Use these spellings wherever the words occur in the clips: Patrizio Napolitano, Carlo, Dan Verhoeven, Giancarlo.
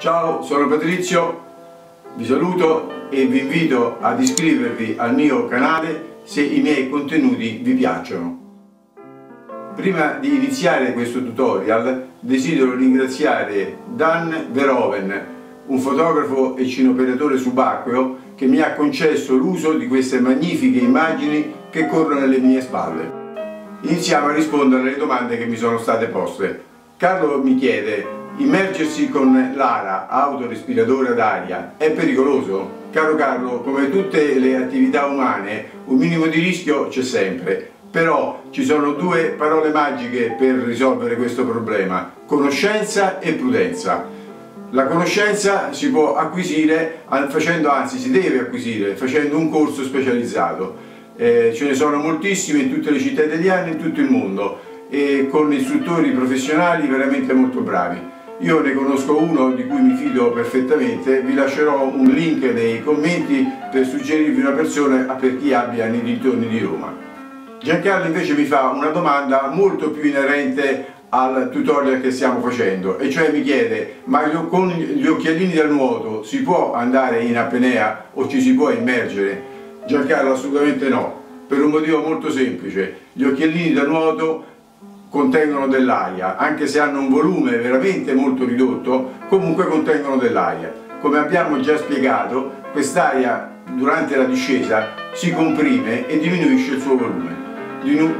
Ciao, sono Patrizio, vi saluto e vi invito ad iscrivervi al mio canale se i miei contenuti vi piacciono. Prima di iniziare questo tutorial desidero ringraziare Dan Verhoeven, un fotografo e cineoperatore subacqueo che mi ha concesso l'uso di queste magnifiche immagini che corrono alle mie spalle. Iniziamo a rispondere alle domande che mi sono state poste. Carlo mi chiede: immergersi con l'ARA, autorespiratore ad aria, è pericoloso? Caro Carlo, come tutte le attività umane, un minimo di rischio c'è sempre. Però ci sono due parole magiche per risolvere questo problema: conoscenza e prudenza. La conoscenza si può acquisire, si deve acquisire facendo un corso specializzato. Ce ne sono moltissime in tutte le città italiane e in tutto il mondo, e con istruttori professionali veramente molto bravi. Io ne conosco uno di cui mi fido perfettamente, vi lascerò un link nei commenti per suggerirvi una persona per chi abbia nei dintorni di Roma. Giancarlo invece mi fa una domanda molto più inerente al tutorial che stiamo facendo, e cioè mi chiede: ma con gli occhialini da nuoto si può andare in apnea o ci si può immergere? Giancarlo, assolutamente no, per un motivo molto semplice: gli occhialini da nuoto contengono dell'aria, anche se hanno un volume veramente molto ridotto, comunque contengono dell'aria. Come abbiamo già spiegato, quest'aria durante la discesa si comprime e diminuisce il suo volume.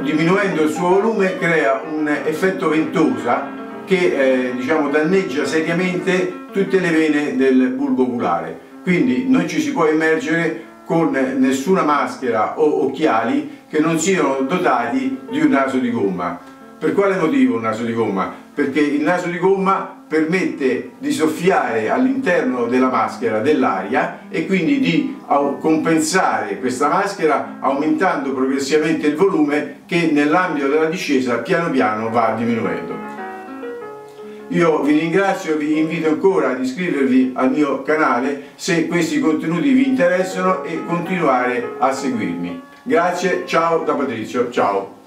Diminuendo il suo volume crea un effetto ventosa che danneggia seriamente tutte le vene del bulbo oculare. Quindi non ci si può immergere con nessuna maschera o occhiali che non siano dotati di un naso di gomma. Per quale motivo un naso di gomma? Perché il naso di gomma permette di soffiare all'interno della maschera dell'aria e quindi di compensare questa maschera aumentando progressivamente il volume che nell'ambito della discesa piano piano va diminuendo. Io vi ringrazio e vi invito ancora ad iscrivervi al mio canale se questi contenuti vi interessano e continuare a seguirmi. Grazie, ciao da Patrizio, ciao!